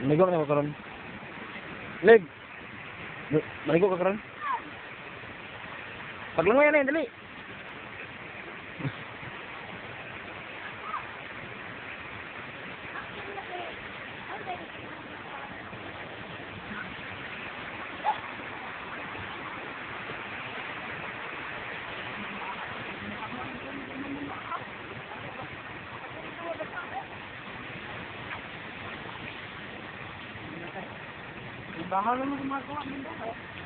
Maligo na ko karon. Leg. Maligo ka karon. Paglungoy na dali. Bahan lu semua kok minta.